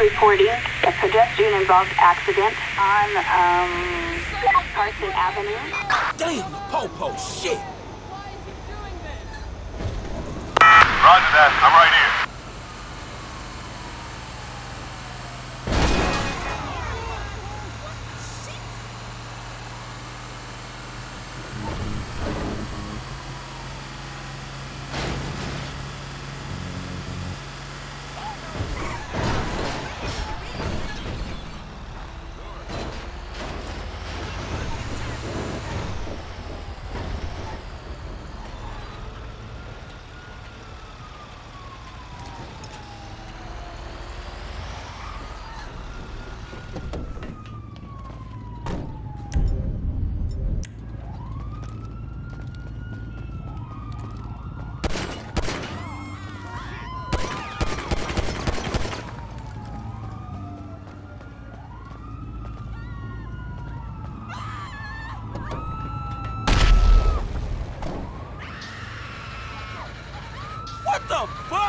Reporting a pedestrian-involved accident on Carson Avenue. Damn, po-po shit! Why is he doing this? Roger that. I'm right here. What the fuck?